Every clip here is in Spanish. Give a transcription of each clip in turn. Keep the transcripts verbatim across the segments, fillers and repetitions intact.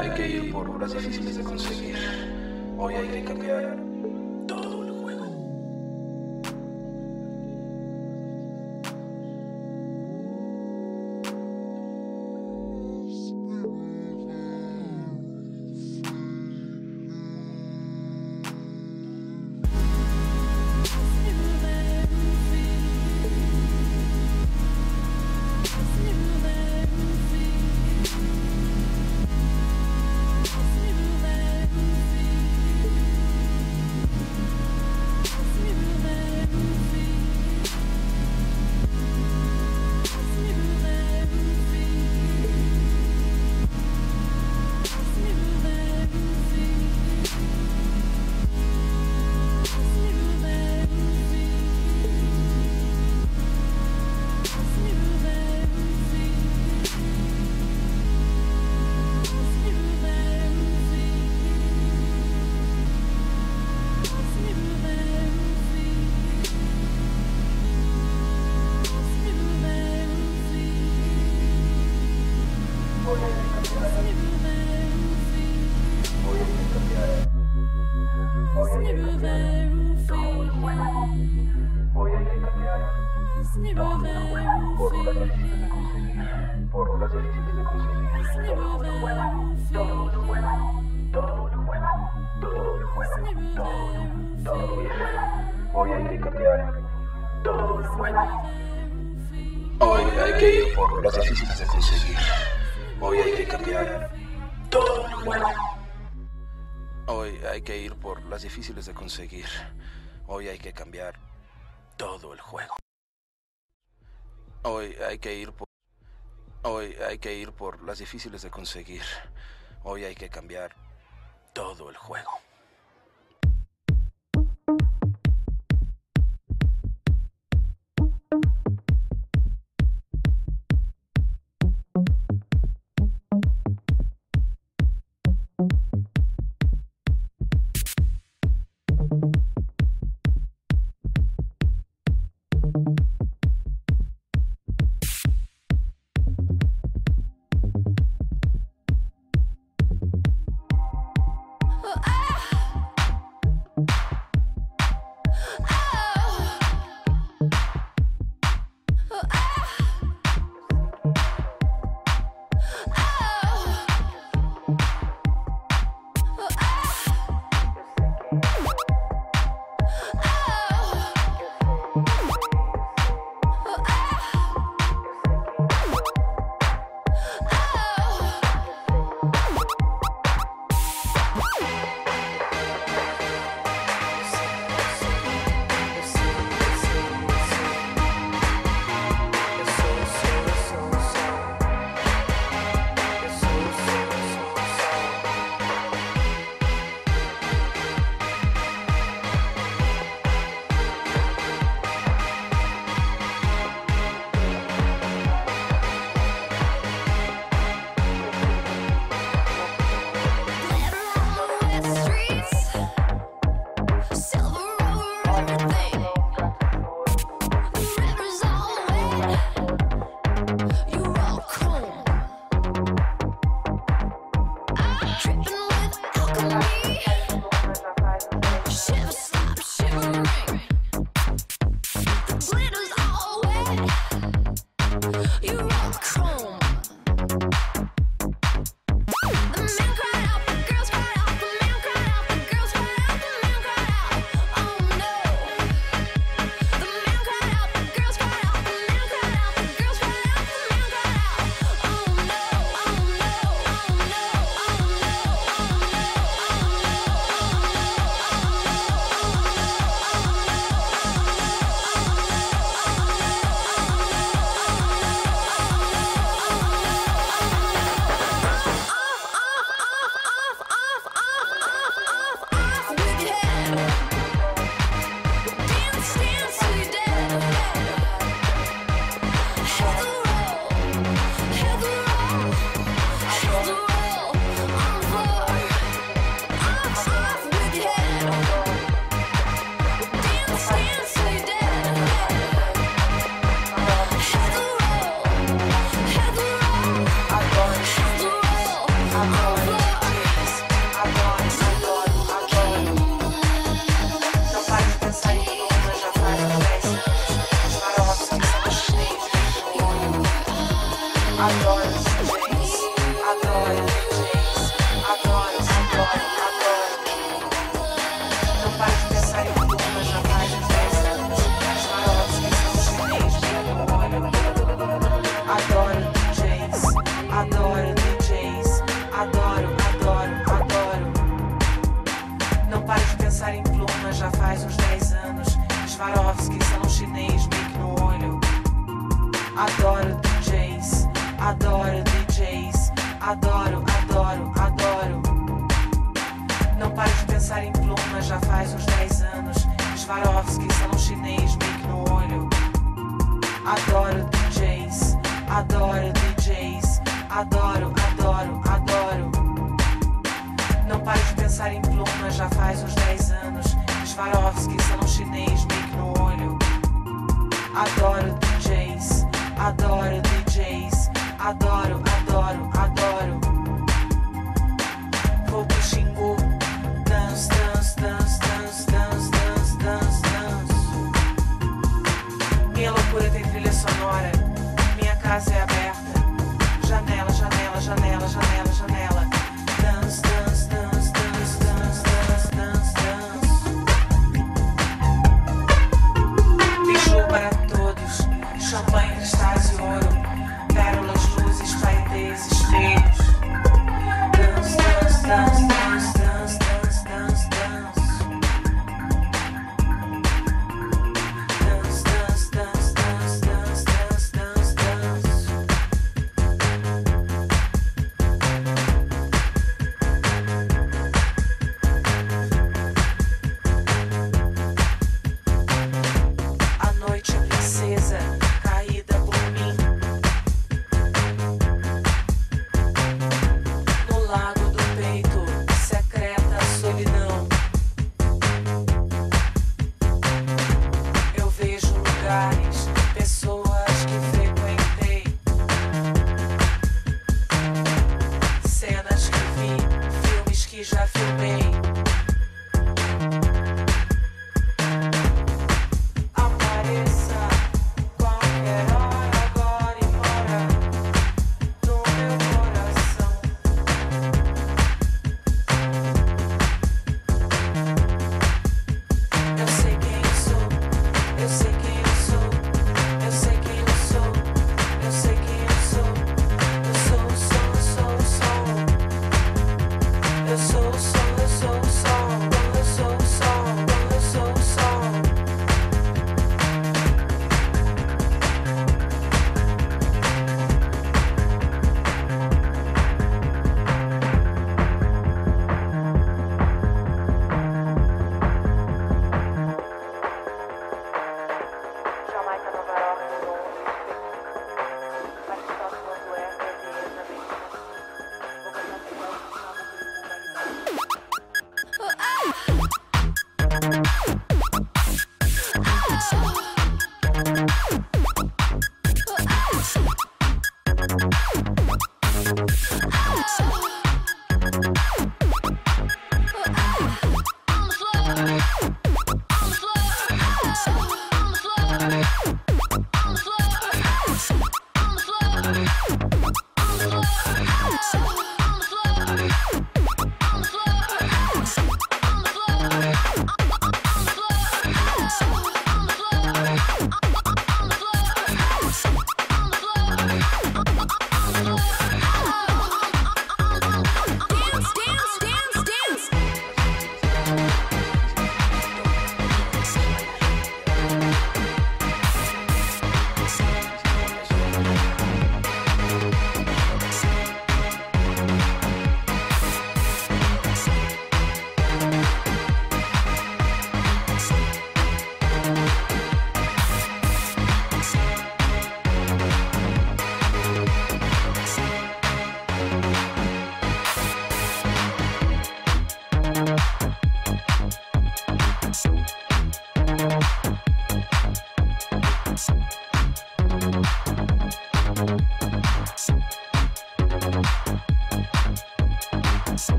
hay que ir por horas difíciles de conseguir. Hoy hay que cambiar todo el juego. Difíciles de conseguir. Hoy hay que cambiar todo el juego. Hoy hay que ir por Hoy hay que ir por las difíciles de conseguir. Hoy hay que cambiar todo el juego.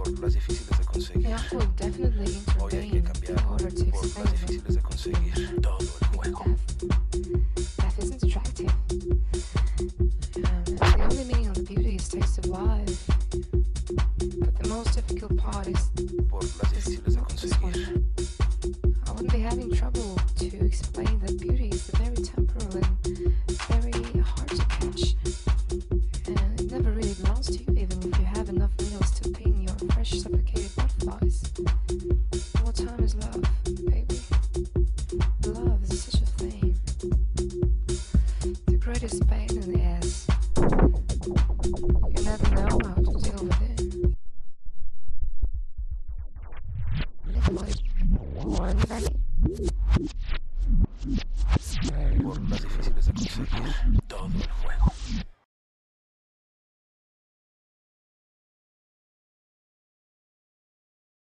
Por más difíciles de conseguir, todo el juego.